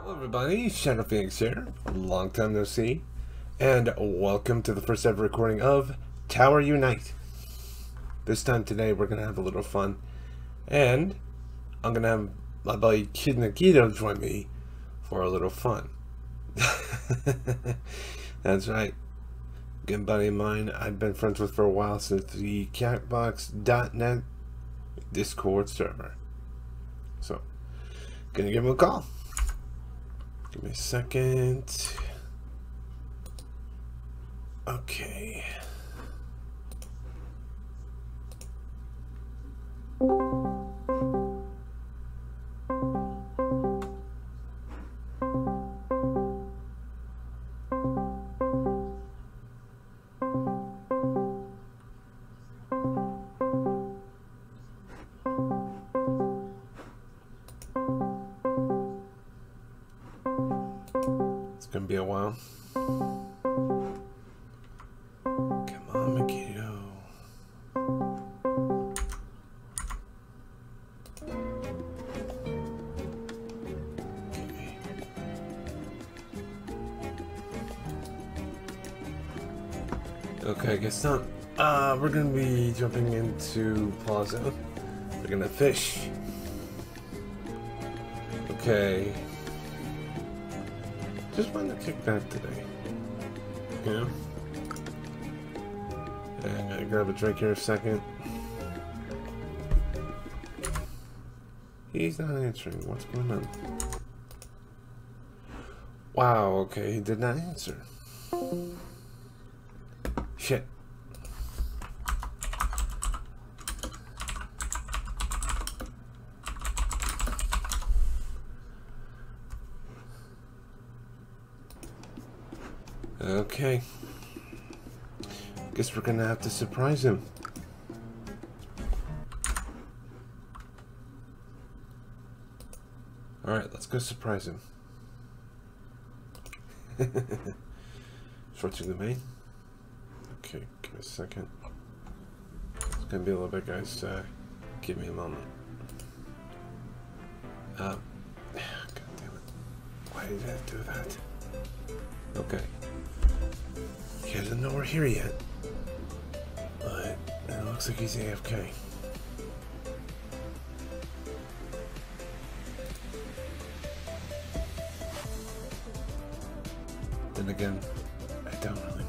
Hello everybody, Shadow Phoenix here, long time no see, and welcome to the first ever recording of Tower Unite. This time today we're going to have a little fun, and I'm going to have my buddy Kid Megido join me for a little fun. That's right. Good buddy of mine I've been friends with for a while since the Catbox.net Discord server. So, gonna give him a call. Give me a second. Okay. Gonna be a while. Come on, Megido. Okay. Okay, I guess not. We're gonna be jumping into Plaza. We're gonna fish. Okay. Just wanted to kick back today, you know? And I gotta grab a drink here a second. He's not answering. What's going on? Wow, okay, he did not answer. Shit. Okay, guess we're gonna have to surprise him. All right, let's go surprise him. Short to the main. Okay, give me a second. It's gonna be a little bit, guys. Give me a moment. God damn it! Why did I do that? Okay. He doesn't know we're here yet, but it looks like he's AFK. Then again, I don't really know.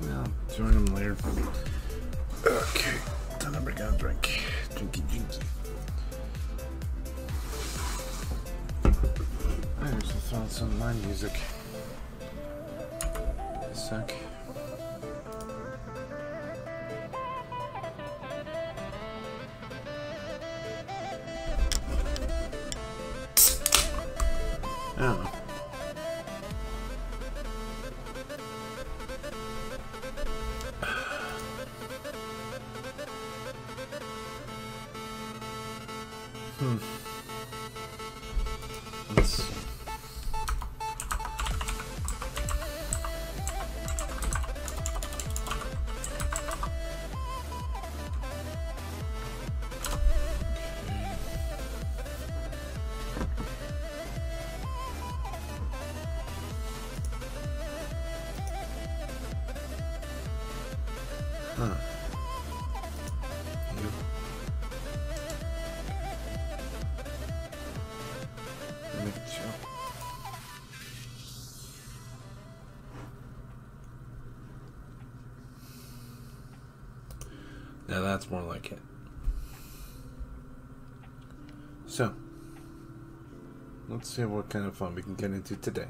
Well, join them later. Okay, time to break out a drink. Drinky. I just found some of my music. A sec. Oh. Now that's more like it. So, let's see what kind of fun we can get into today.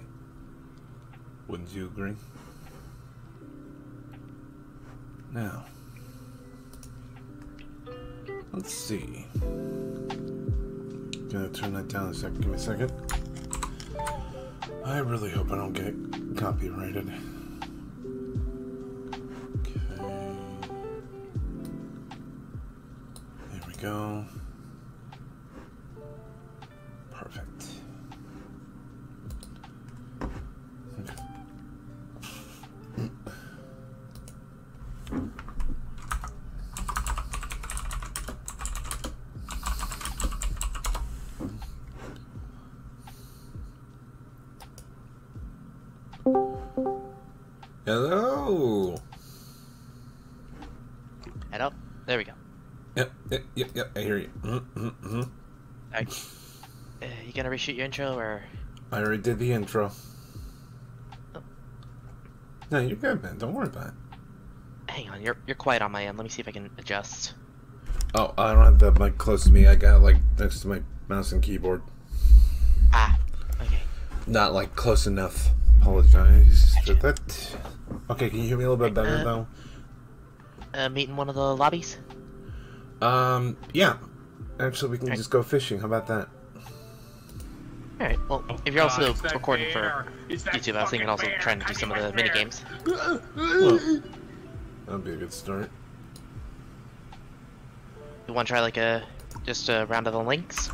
Wouldn't you agree? Now, let's see. Gonna turn that down a second. Give me a second. I really hope I don't get copyrighted. Go. Perfect. Okay. Hello. Hello. There we go. Yep, I hear you. You gonna reshoot your intro, or...? I already did the intro. Oh. No, you're good, man. Don't worry about it. Hang on, you're quiet on my end. Let me see if I can adjust. Oh, I don't have the mic close to me. I got it, like, next to my mouse and keyboard. Ah, okay. Not, like, close enough. Apologize for that. Okay, can you hear me a little bit better, though? Meet in one of the lobbies? Yeah. Actually, we can just go fishing. How about that? Alright, well, if you're also recording for YouTube, I was thinking also trying to do some of the mini-games. That'd be a good start. You want to try, like, just a round of the links?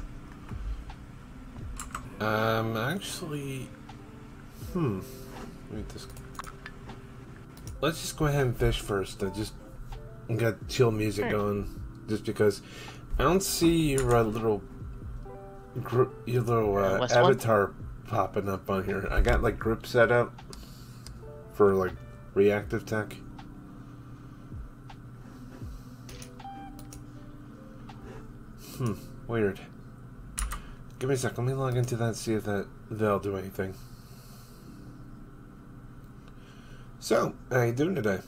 Actually... Let's just go ahead and fish first. I just got chill music going. Just because I don't see your little avatar popping up on here. I got like group set up for like reactive tech. Weird. Give me a sec. Let me log into that and see if that'll do anything. So, how you doing today?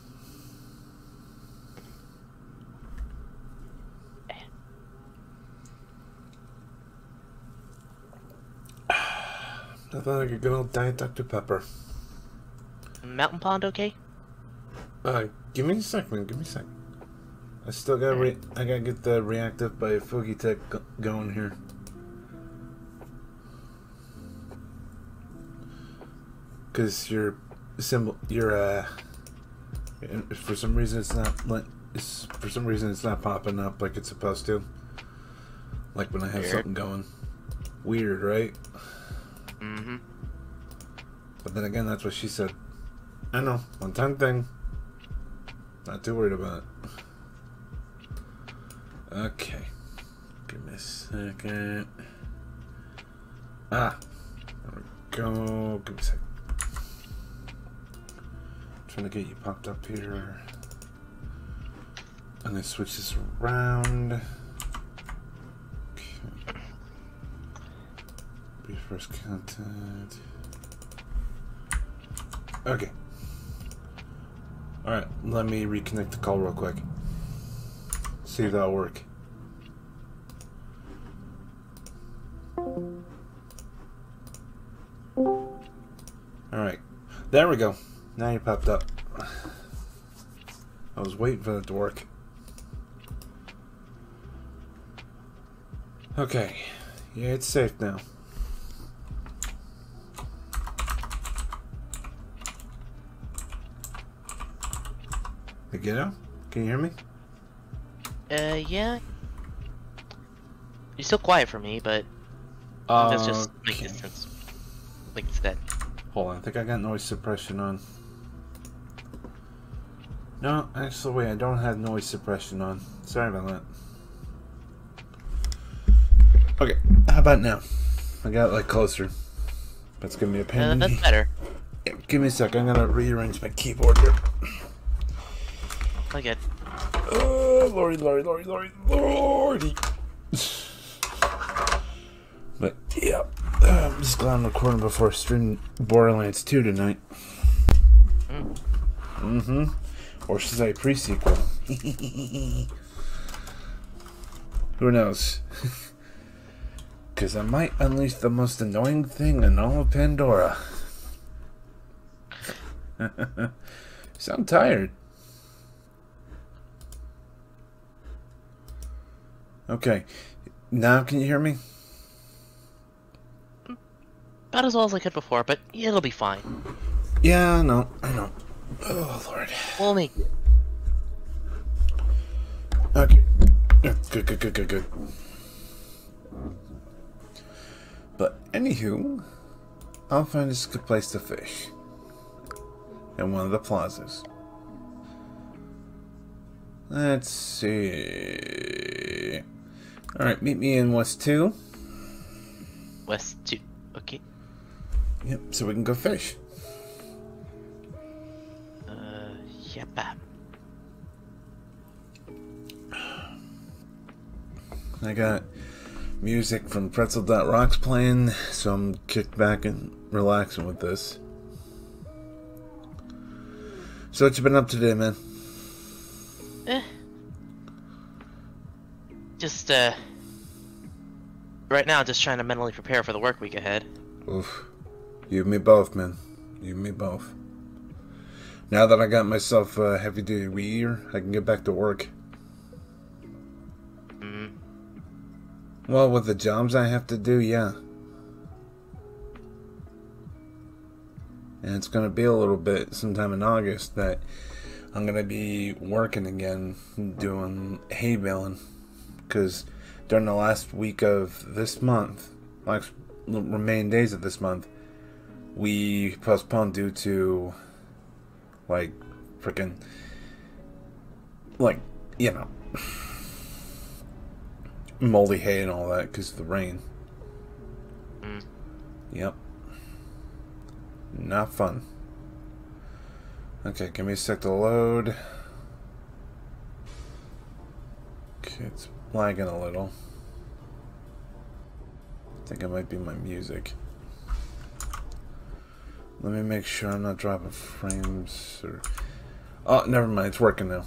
I thought I could get old Diet Dr. Pepper. Mountain Pond, okay? Give me a second, I still gotta I gotta get the reactive by Foogie Tech going here. Cause for some reason it's not popping up like it's supposed to. Like when I have something going. Weird, right? Mm-hmm. But then again, that's what she said. I know, one time thing. Not too worried about it. Okay. Give me a second. Ah. There we go. Give me a second. I'm trying to get you popped up here. I'm gonna switch this around. First content. Okay. Alright, let me reconnect the call real quick. See if that'll work. Alright. There we go. Now you popped up. I was waiting for that to work. Okay. Yeah, it's safe now. Megido? Can you hear me? Yeah. You're still quiet for me, but that's just like distance. Like it's dead. Hold on, I think I got noise suppression on. No, actually, wait, I don't have noise suppression on. Sorry about that. Okay, how about now? I got like closer. That's gonna be a pain. That's better. Yeah, give me a sec. I'm gonna rearrange my keyboard here. I get. Oh, Lordy. But yeah, I'm just glad I'm recording before streaming Borderlands 2 tonight. Or should I pre-sequel? Who knows? Because I might unleash the most annoying thing in all of Pandora. Sound tired. Okay, now can you hear me? Not as well as I could before, but it'll be fine. Yeah, no, I know. Oh, Lord. We'll make it. Okay. Good. But, anywho, I'll find us a good place to fish. In one of the plazas. Let's see. Alright, meet me in West 2. West 2, okay. Yep, so we can go fish. Yep. I got music from Pretzel.rocks playing, so I'm kicked back and relaxing with this. So what you been up to today, man? Just, right now, just trying to mentally prepare for the work week ahead. Oof. You and me both, man. You and me both. Now that I got myself a heavy-duty weeder, I can get back to work. Well, with the jobs I have to do, yeah. And it's going to be a little bit sometime in August that I'm going to be working again, doing hay baling. Because during the last week of this month, last remaining days of this month, we postponed due to... like, freaking, like, you know, moldy hay and all that because of the rain. Yep. Not fun. Okay, give me a sec to load. Okay, it's lagging a little. I think it might be my music. Let me make sure I'm not dropping frames or... oh, never mind. It's working now.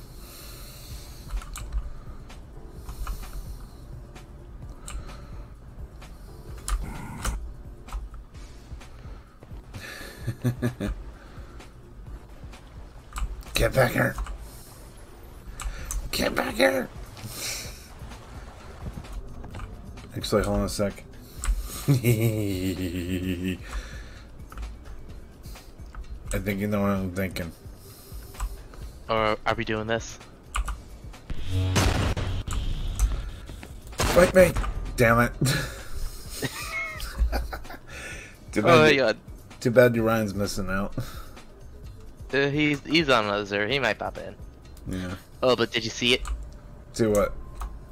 Get back here. Get back here. Actually, hold on a sec. I think you know what I'm thinking. Are we doing this? Fight me! Damn it! Too bad. Oh my God! Too bad Ryan's missing out. He's on loser. He might pop in. Yeah. Oh, but did you see it? See what? What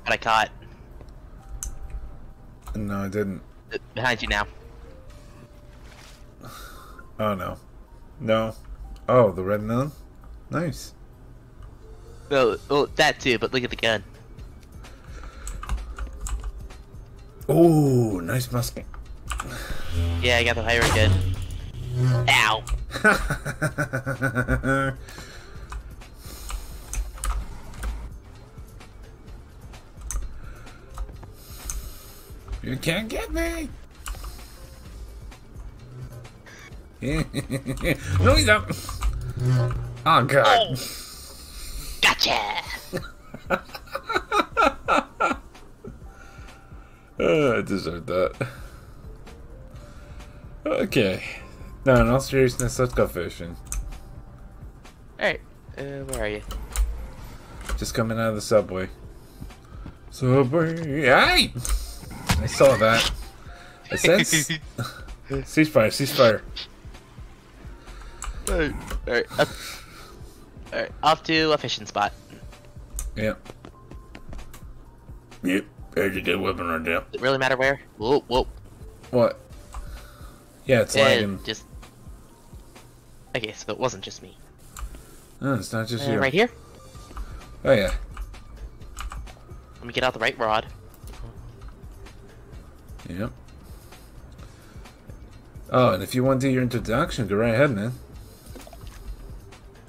I caught. No, I didn't. Behind you now. Oh no. No. Oh, the red melon? Nice. No, well, that too, but look at the gun. Oh, nice musket. Yeah, I got the pirate gun. Ow! You can't get me! No, you don't. Oh God! Oh. Gotcha! I deserved that. Okay. No, in all seriousness, let's go fishing. All right. Where are you? Just coming out of the subway. Subway! Hey! I saw that. I sense. Ceasefire, ceasefire. Alright, alright, off to a fishing spot. Yep. Yep, there's a good weapon right now. Does it really matter where? Whoa, whoa. What? Yeah, it's lagging. Just... Okay, so it wasn't just me. No, it's not just you. Right here? Oh, yeah. Let me get out the right rod. Yep. Oh, and if you want to do your introduction, go right ahead, man.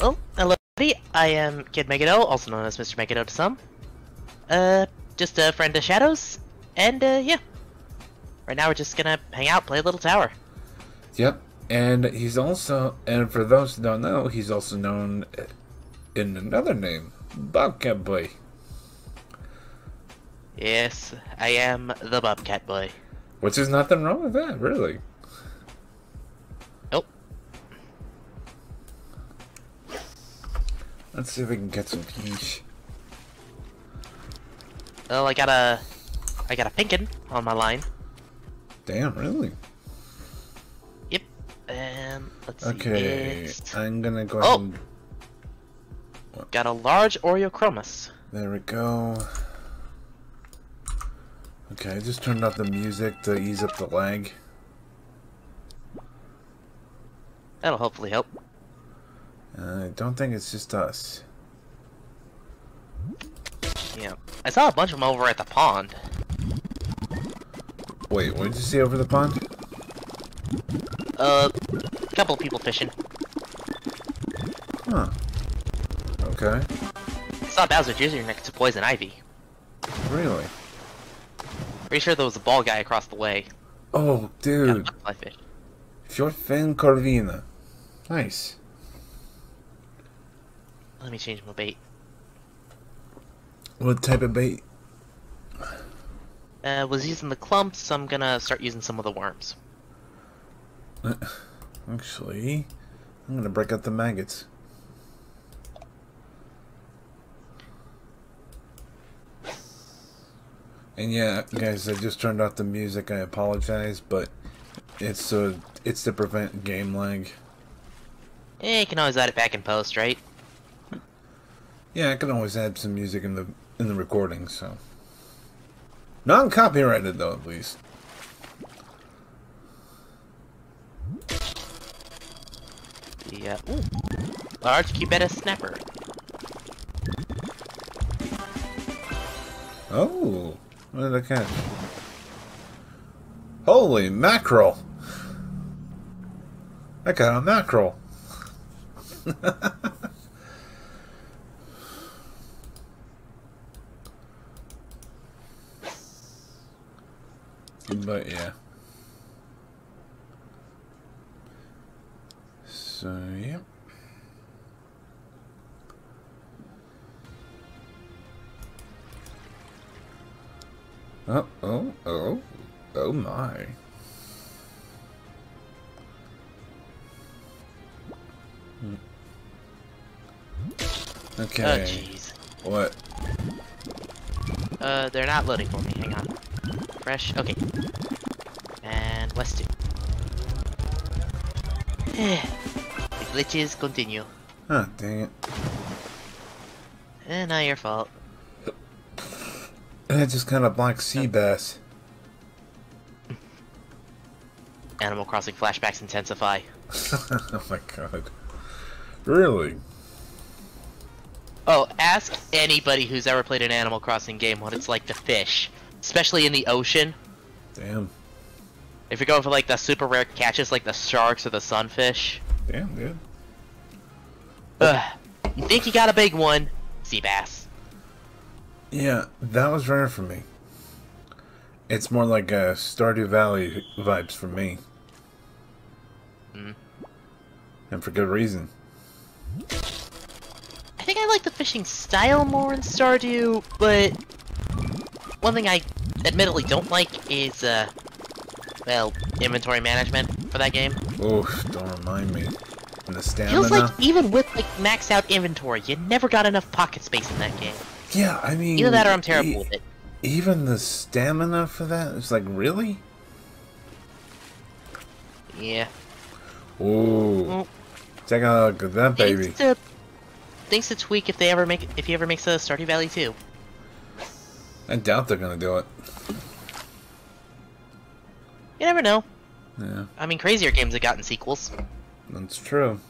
Oh, hello, everybody. I am Kid Megido, also known as Mr. Megido to some. Just a friend of Shadow's. And, yeah. Right now we're just gonna hang out, play a little tower. Yep. And he's also, and for those who don't know, he's also known in another name, Bobcat Boy. Yes, I am the Bobcat Boy. Which is nothing wrong with that, really. Nope. Let's see if we can get some quiche. Well, I got a pinkin on my line. Damn, really? Let's see. Okay, I'm gonna go ahead and... What? Got a large Oreochromis. There we go. Okay, I just turned off the music to ease up the lag. That'll hopefully help. I don't think it's just us. Yeah, I saw a bunch of them over at the pond. Wait, what did you see over the pond? A couple of people fishing. Huh. Okay. I saw Bowser Jr. next to Poison Ivy. Really? Pretty sure there was a Ball Guy across the way. Oh, dude. Shortfin Corvina. Nice. Let me change my bait. What type of bait? Was using the clumps, so I'm gonna start using some of the worms. Actually, I'm gonna break out the maggots. And yeah, guys, I just turned off the music. I apologize, but it's to prevent game lag. Yeah, you can always add it back in post, right? Yeah, I can always add some music in the recording. So non-copyrighted though, at least. Yeah. Ooh. Large cubetta snapper. Oh, what did I catch? Holy mackerel! I got a mackerel. But yeah. So, yep. Oh my. Okay. Oh, jeez. What? They're not loading for me. Hang on. Fresh. Okay. And let's do. Glitches continue. Huh, dang it. Eh, not your fault. I just kind of black sea bass. Animal Crossing flashbacks intensify. Oh my god. Really? Oh, ask anybody who's ever played an Animal Crossing game what it's like to fish. Especially in the ocean. Damn. If you're going for like the super rare catches like the sharks or the sunfish. Damn, dude. You think you got a big one? Sea bass. Yeah, that was rare for me. It's more like a Stardew Valley vibes for me. Mm. And for good reason. I think I like the fishing style more in Stardew, but... One thing I admittedly don't like is, well, inventory management for that game. Oof, don't remind me. And the stamina. Feels like even with like maxed out inventory, you never got enough pocket space in that game. Yeah, I mean, either that or I'm terrible with it. Even the stamina for that? It's like, really? Yeah. Ooh. Well, take a look at that, baby. Thanks to Tweak if he ever makes a Stardew Valley 2. I doubt they're gonna do it. You never know. Yeah. I mean, crazier games have gotten sequels. That's true.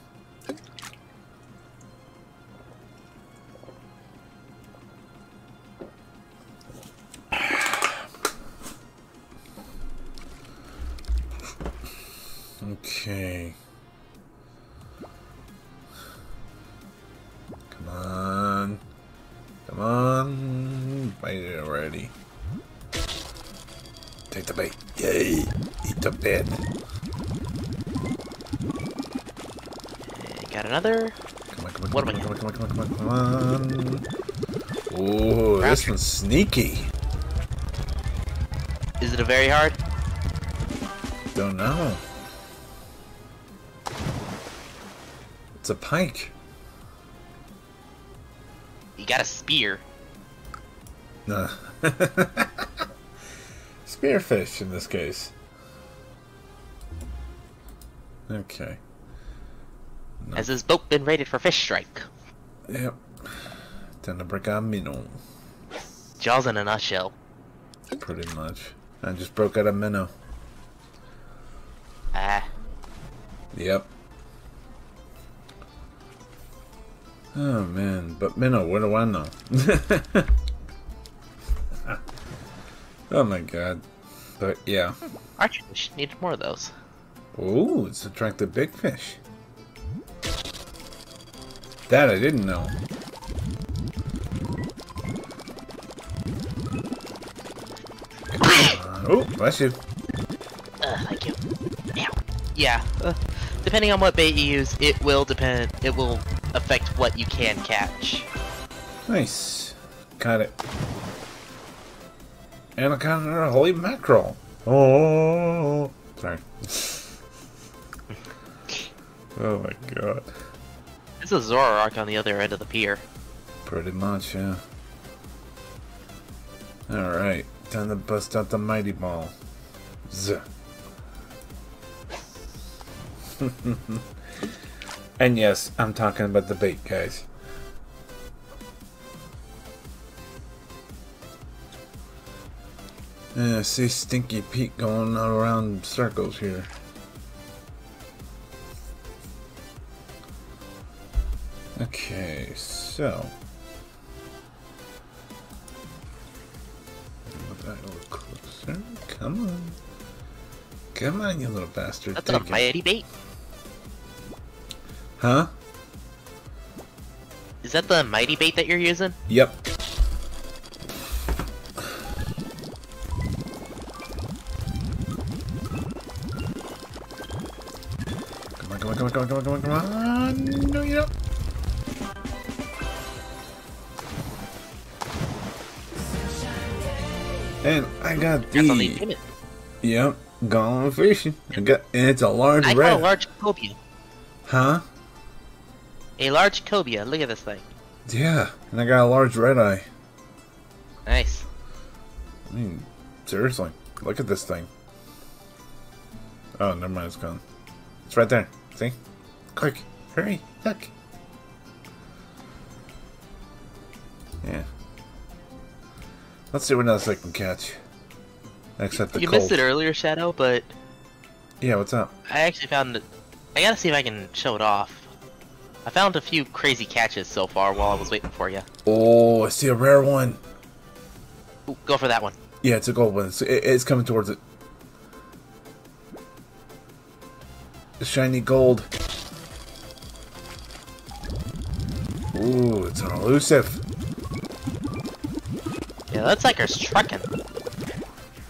Okay. Come on. Come on. Bite it already. Take the bait. Yay. Eat the bait. Got another. Come on, come on, come on, come on, come on, come on, come on, come on. Ooh, this one's sneaky. Is it a very hard? Don't know. It's a pike. You got a spear. Nah. Spearfish in this case. Okay. No. Has this boat been rated for fish strike? Yep. Time to break out a minnow. Jaws in a nutshell. Pretty much. I just broke out a minnow. Ah. Yep. Oh man, but minnow, what do I know? Oh my god. But yeah. Archerfish needed more of those. Ooh, it's attracted big fish. That I didn't know. Oh, bless you. Thank you. Ow. Yeah. Depending on what bait you use, it will depend. It will affect what you can catch. Nice. Got it. And I got another holy mackerel. Oh, sorry. Oh my god. It's a Zoroark on the other end of the pier. Pretty much, yeah. Alright, time to bust out the mighty ball. Zuh. And yes, I'm talking about the bait, guys. Yeah, I see Stinky Pete going around circles here. Okay, so move that a little closer. Come on, come on, you little bastard! That's a mighty bait. Huh? Is that the mighty bait that you're using? Yep. Come on, come on, come on, come on, come on, come on, come on! No, you don't. And I got the... Yep, gone fishing. I got, and it's a large red. I got a large cobia. Huh? A large cobia. Look at this thing. Yeah, and I got a large red eye. Nice. I mean, seriously, look at this thing. Oh, never mind, it's gone. It's right there. See? Quick, hurry, look. Yeah. Let's see what else I can catch. Except the cold. You missed it earlier, Shadow, but... Yeah, what's up? I actually found it... I gotta see if I can show it off. I found a few crazy catches so far while I was waiting for you. Oh, I see a rare one. Ooh, go for that one. Yeah, it's a gold one. It's coming towards it. Shiny gold. Ooh, it's an elusive. Yeah, that's like her struckin'.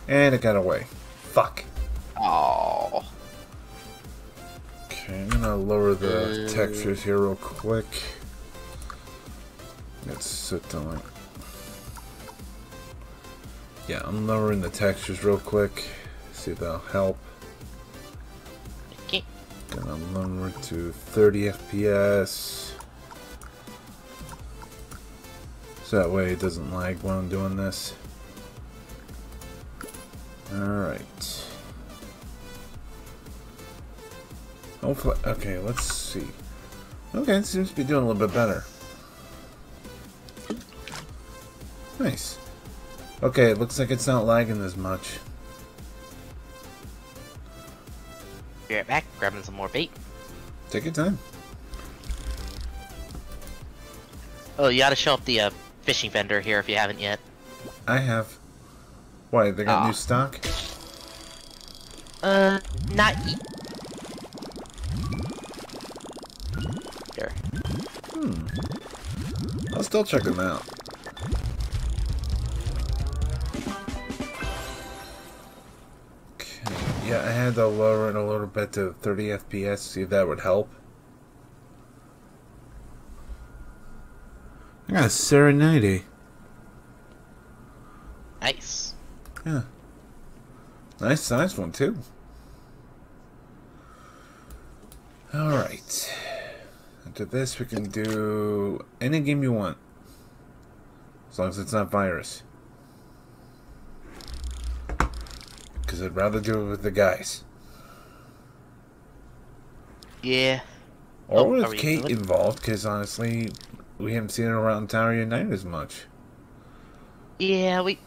And it got away. Fuck. Oh. Okay, I'm gonna lower the textures here real quick. Let's sit down. Yeah, I'm lowering the textures real quick. See if that'll help. Okay. Gonna lower it to 30 FPS. So that way it doesn't lag when I'm doing this. Alright. Hopefully, okay, let's see. Okay, it seems to be doing a little bit better. Nice. Okay, it looks like it's not lagging as much. Be right back, grabbing some more bait. Take your time. Oh, you gotta show up the fishing vendor here if you haven't yet. I have. Why, they got new stock? Not yet. There. I'll still check them out. Okay, yeah, I had to lower it a little bit to 30 FPS, see if that would help. I got a Serenity. Nice. Yeah. Nice size one, too. Alright. After this, we can do any game you want. As long as it's not Virus. Because I'd rather do it with the guys. Yeah. Or with Kate involved, because honestly, we haven't seen her around Tower Unite as much. Yeah, we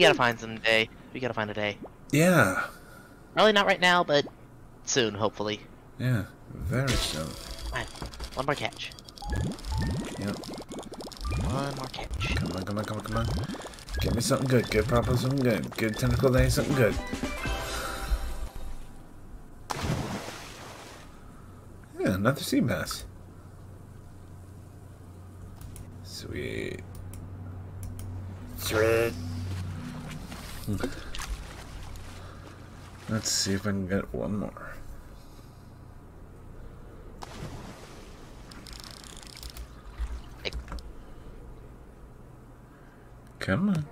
gotta find some day. We gotta find a day. Yeah. Probably not right now, but soon, hopefully. Yeah, very soon. Fine. One more catch. Yep. One more catch. Come on, come on, come on, come on. Give me something good. Good Papa, something good. Good Tentacle Day, something good. Yeah, another sea bass. Sweet. Sweet. Let's see if I can get one more. Come on.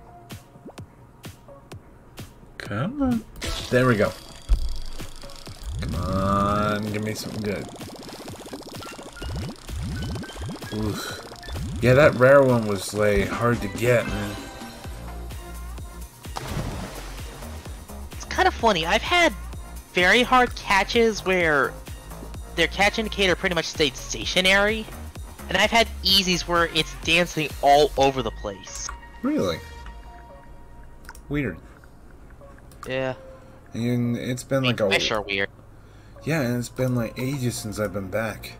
Come on. There we go. Come on. Give me something good. Oof. Yeah, that rare one was, like, hard to get, man. It's kind of funny. I've had very hard catches where their catch indicator pretty much stayed stationary. And I've had easies where it's dancing all over the place. Really? Weird. Yeah. And it's been like a... Fish are weird. Yeah, and it's been like ages since I've been back.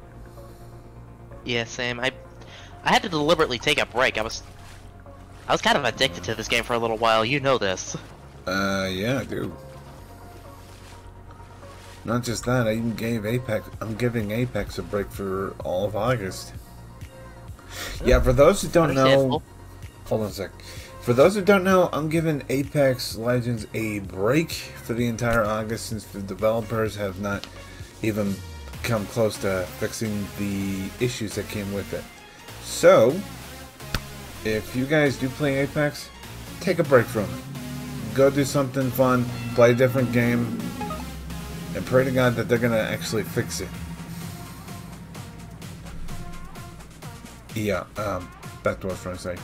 Yeah, same. I had to deliberately take a break. I was kind of addicted to this game for a little while. You know this. Yeah, I do. Not just that, I even gave Apex... I'm giving Apex a break for all of August. Yeah, for those who don't know... Hold on a sec. For those who don't know, I'm giving Apex Legends a break for the entire August since the developers have not even come close to fixing the issues that came with it. So, if you guys do play Apex, take a break from it. Go do something fun, play a different game, and pray to God that they're going to actually fix it. Yeah, back to what I was trying to say.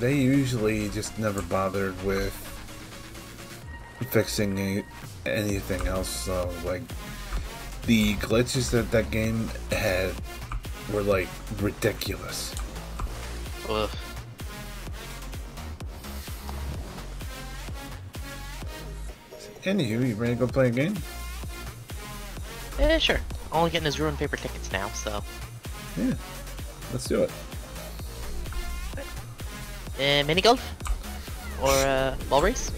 They usually just never bothered with fixing anything else, so, like, the glitches that game had were, like, ridiculous. Ugh. Anywho, you ready to go play a game? Yeah, sure. All I'm getting is ruined paper tickets now, so. Yeah, let's do it. Mini golf? Or ball race?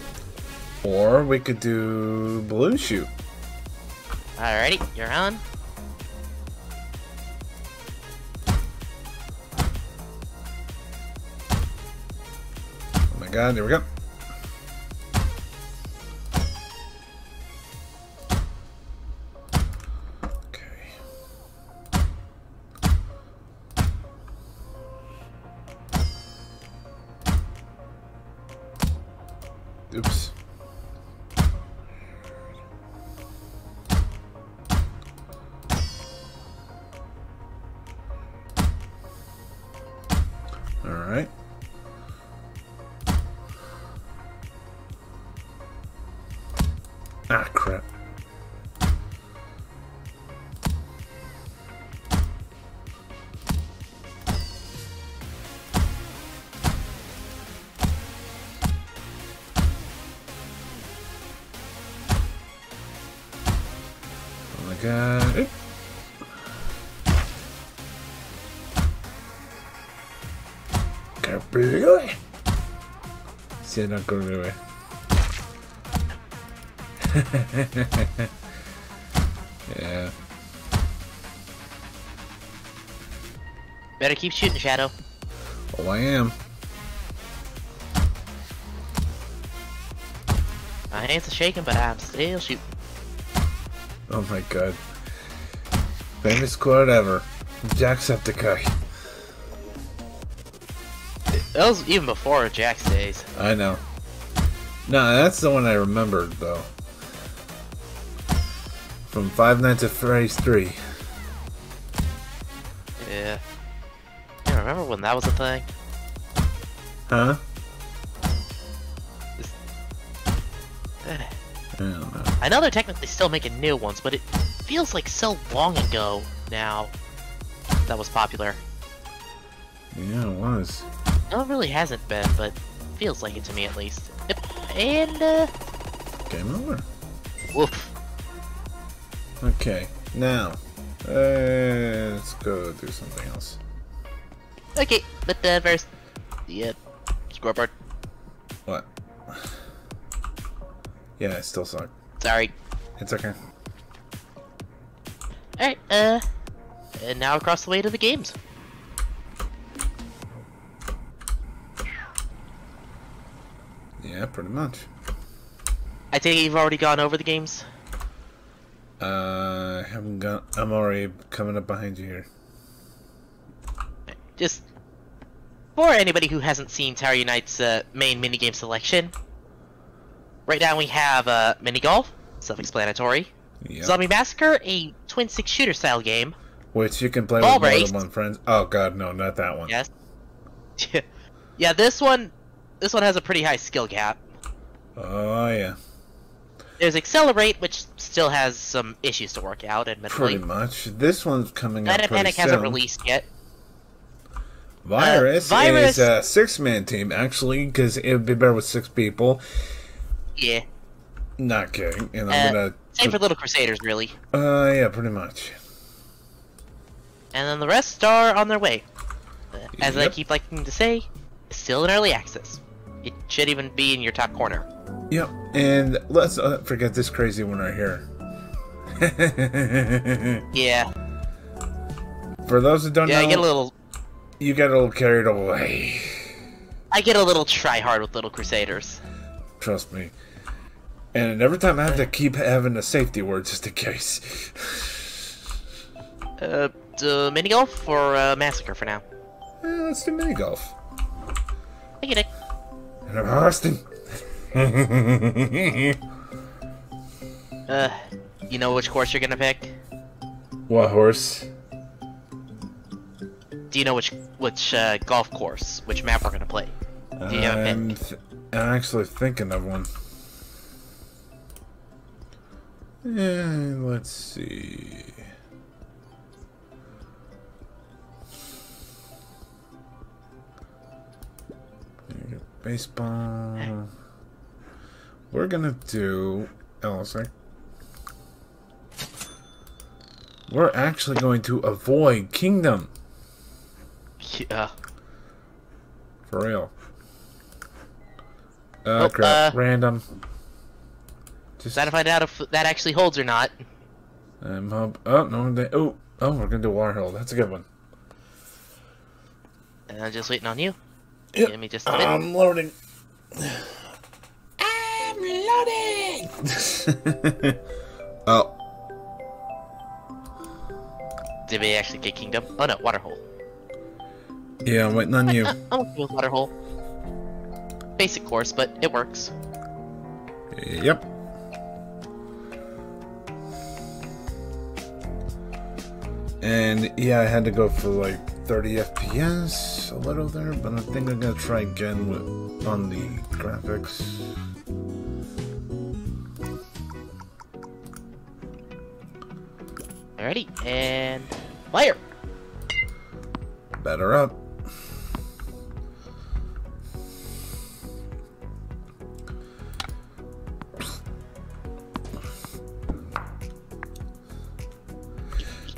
Or we could do balloon shoot. Alrighty, you're on. Oh my god, there we go. Alright. Ah, crap. They're not going away. Yeah. Better keep shooting, Shadow. Oh, I am. My hands are shaking, but I'm still shooting. Oh my god. Famous quote ever. Jacksepticeye. That was even before Jack's days. I know. No, that's the one I remembered, though. From Five Nights at Freddy's 3. Yeah. I remember when that was a thing. Huh? Just... I don't know. I know they're technically still making new ones, but it feels like so long ago now that was popular. Yeah, it was. No, it really hasn't been, but feels like it to me at least. Yep. And game over. Woof. Okay, now let's go do something else. Okay, but first the scoreboard. What? Yeah, I still suck. Sorry. It's okay. All right. And now across the way to the games. Yeah, pretty much. I think you've already gone over the games. I haven't gone. I'm already coming up behind you here. Just for anybody who hasn't seen Tower Unite's main minigame selection, right now we have mini golf, self-explanatory. Yep. Zombie Massacre, a twin-stick shooter style game, which you can play with more than one friend. Oh god, no, not that one. Yes. Yeah, this one. This one has a pretty high skill gap. Oh, yeah. There's Accelerate, which still has some issues to work out, admittedly. Pretty much. This one's coming up pretty soon. Panic hasn't released yet. Virus is a six-man team, actually, because it would be better with six people. Yeah. Not kidding. And I'm gonna... Same for Little Crusaders, really. Yeah, pretty much. And then the rest are on their way. As I keep liking to say, still in early access. It should even be in your top corner. Yep, and let's not forget this crazy one right here. Yeah. For those that don't know, you get a little carried away. I get a little try hard with Little Crusaders. Trust me. And every time I have to keep having a safety word just in case. Mini golf or massacre for now? Let's do mini golf. I get it. You know which horse you're gonna pick? What horse? Do you know which golf course, which map we're gonna play? Do you have a pick? I'm actually thinking of one. And let's see. Baseball. We're gonna do. Oh, sorry. We're actually going to avoid Kingdom. Yeah. For real. Oh, crap. Random. Just gotta find out if that actually holds or not. Oh no! We're gonna do Water Hole. That's a good one. And I'm just waiting on you. Yep. Give me just a minute. I'm loading. I'm loading! Oh. Did we actually get Kingdom? Oh no, Water Hole. Yeah, I'm waiting on you. I'm okay with Water Hole. Basic course, but it works. Yep. And yeah, I had to go for like 30 FPS a little there, but I think I'm gonna try again on the graphics. Alrighty, and fire. Better up.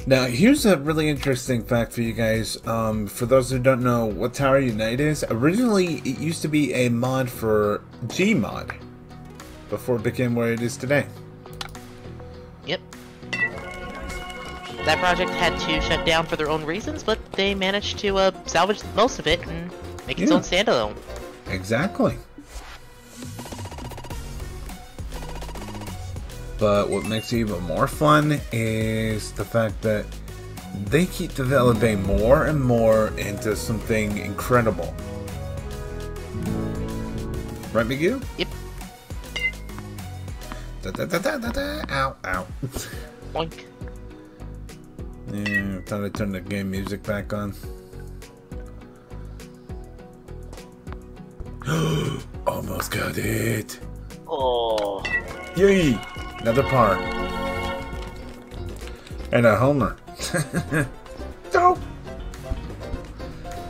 Now, here's a really interesting fact for you guys. For those who don't know what Tower Unite is, originally it used to be a mod for GMod before it became where it is today. Yep. That project had to shut down for their own reasons, but they managed to salvage most of it and make its own standalone. Exactly. But what makes it even more fun is the fact that they keep developing more and more into something incredible. Right, Megido? Yep. Da da da da da da. Ow, ow. Boink. Yeah, I thought I turned the game music back on. Almost got it. Oh. Yay! Another part. And a homer. No!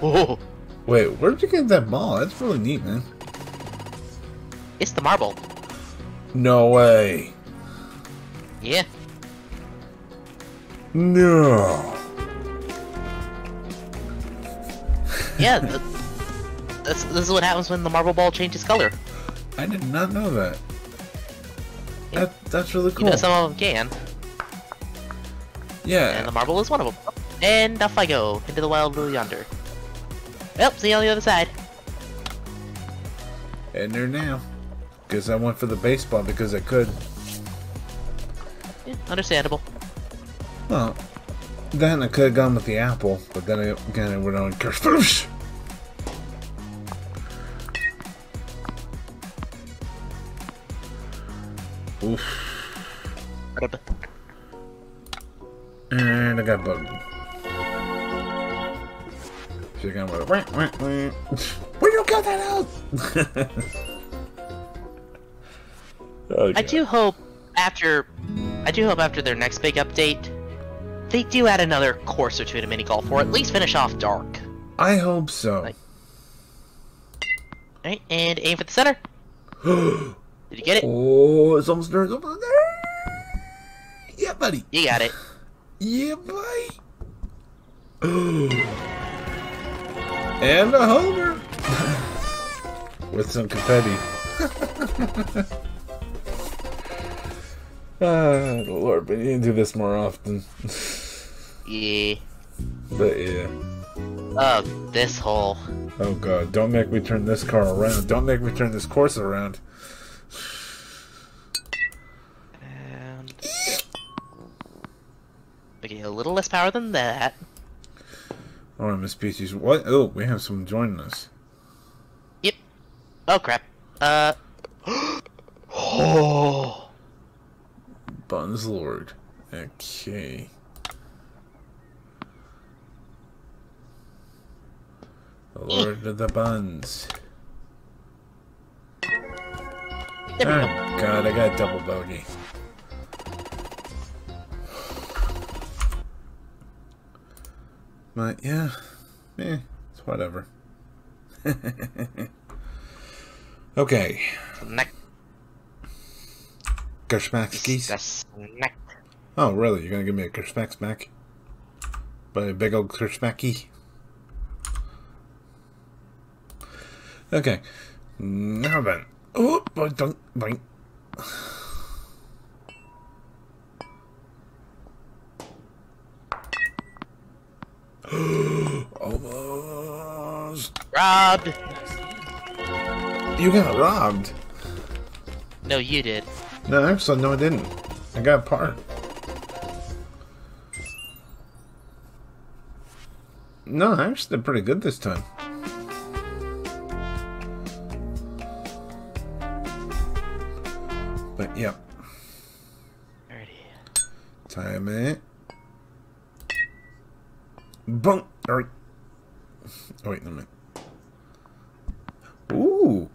Oh. Wait, where'd you get that ball? That's really neat, man. It's the marble. No way. Yeah. No. Yeah, this is what happens when the marble ball changes color. I did not know that. That's really cool. You know, some of them can. Yeah. And the marble is one of them. And off I go into the wild blue yonder. Well, see you on the other side. And there now. Because I went for the baseball because I could. Yeah, understandable. Well, then I could have gone with the apple, but then again it went on Kershmackie. Oof. And I got bugged. She's gonna go, wah, wah, wah. Where you got that out? Oh, I do hope after their next big update, they do add another course or two to mini golf, or at least finish off dark. I hope so. Right. All right, and aim for the center. Did you get it? Oh, it's almost there. It's almost there. Yeah, buddy. You got it. Yeah, boy. And a homer. With some confetti. Lord, we need to do this more often. Yeah. But yeah. Oh, this hole. Oh, God. Don't make me turn this car around. Don't make me turn this course around. Okay, a little less power than that. Alright, Miss Peaches. What? Oh, we have someone joining us. Yep. Oh, crap. Oh. Buns Lord. Okay. The Lord of the Buns. There we go. God, I got double bogey. But yeah, it's whatever. Okay. Kershmackies. Oh, really? You're gonna give me a Kershmackie back? But a big old Kershmackie. Okay. Now then. Oh, don't blink. Almost robbed. You got robbed. No, you did. No, actually, no, I didn't. I got par. No, I actually did pretty good this time. But yep. Yeah. Time it. Bunk! Alright. Oh, wait a minute. Ooh!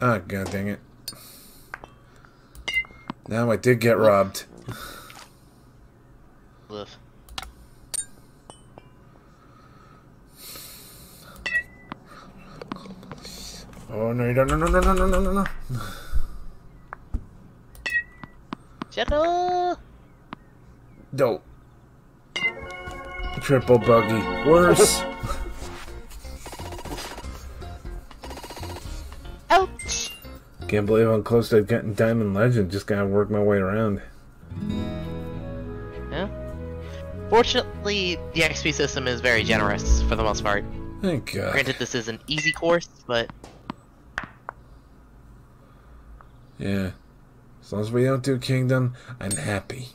Ah, oh, god dang it. Now I did get robbed. Live. Oh no! No! Shadow. No. Triple buggy. Worse. Ouch. Can't believe I'm close to getting Diamond Legend. Just gotta work my way around. Yeah. Fortunately, the XP system is very generous for the most part. Thank God. Granted, this is an easy course, but. Yeah. As long as we don't do Kingdom, I'm happy.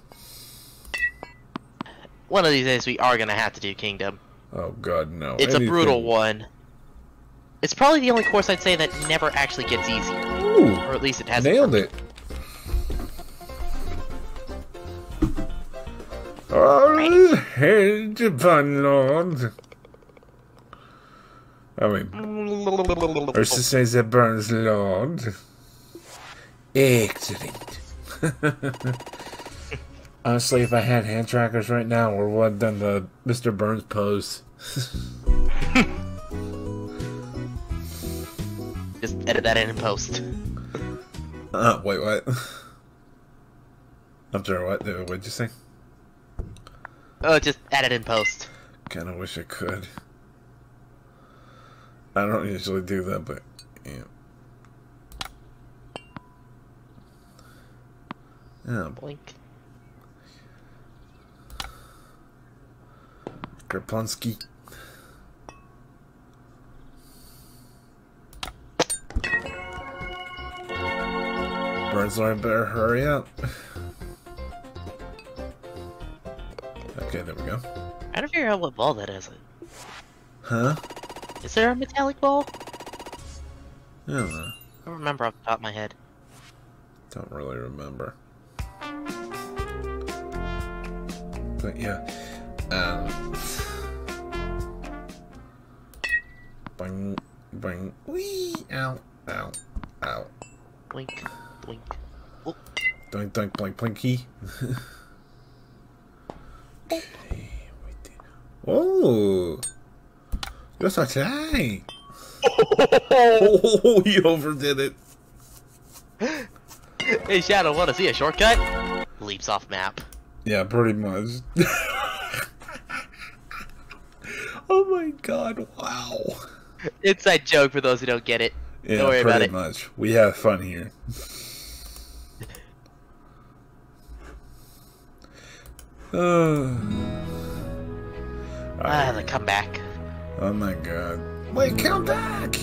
One of these days we are gonna have to do Kingdom. Oh God, no. It's a brutal one. It's probably the only course I'd say that never actually gets easy. Ooh, or at least it hasn't. Nailed it. All right. Upon Lord. I mean, or to say that Burns Lord. Excellent. Honestly, if I had hand trackers right now, we would have done the Mr. Burns pose. Just edit that in post. Wait, what? I'm sorry, what? What'd you say? Oh, just edit in post. Kinda wish I could. I don't usually do that, but yeah. Oh, blink. Kraponsky. Burns Lord, better hurry up. Okay, there we go. I don't figure out what ball that is. Huh? Is there a metallic ball? I don't know. I don't remember off the top of my head. Don't really remember. But yeah, boing, boing, wee, ow, ow, ow. Blink, blink, oh. Doink, doink, blink, blinky. Okay, we did. Oh, you're so shy. Oh, he overdid it. Hey, Shadow, want to see a shortcut? Leaps off map. Yeah, pretty much. Oh my God, wow. Inside joke for those who don't get it. Yeah, don't worry about it. Pretty much. We have fun here. The comeback. Oh my God. Wait, come back!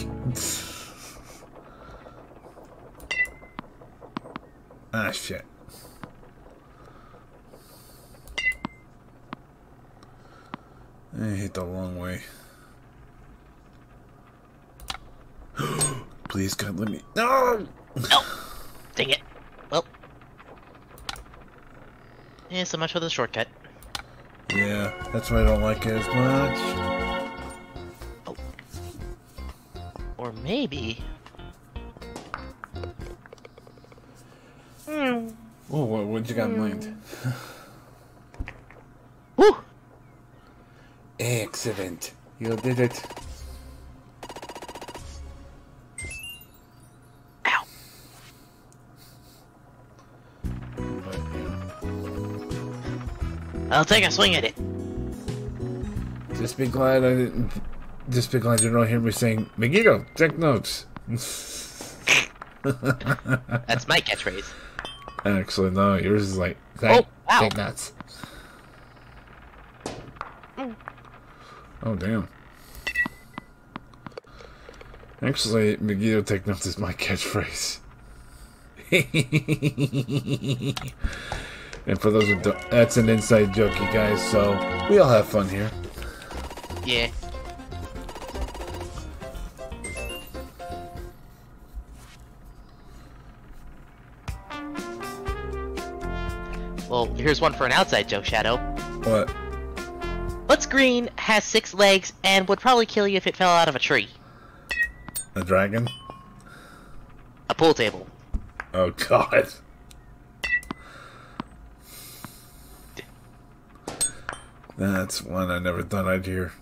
Ah, shit. I hit the long way. Please, God, let me. No! No! Dang it. Well. Yeah, so much for the shortcut. Yeah, that's why I don't like it as much. Oh. Or maybe. Oh, what you got in mind? Woo! Excellent. You did it. Ow. I'll take a swing at it. Just be glad you don't hear me saying, Megido, take notes. That's my catchphrase. Actually, no, yours is like, oh, wow. Take notes. Oh, damn. Actually, Megido take notes is my catchphrase. And for those who don't, that's an inside joke, you guys, so we all have fun here. Yeah. Well, here's one for an outside joke, Shadow. What? What's green, has 6 legs, and would probably kill you if it fell out of a tree? A dragon? A pool table. Oh, God. That's one I never thought I'd hear.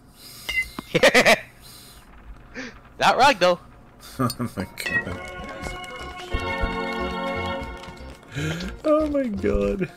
Not wrong, though. Oh, my God. Oh, my God.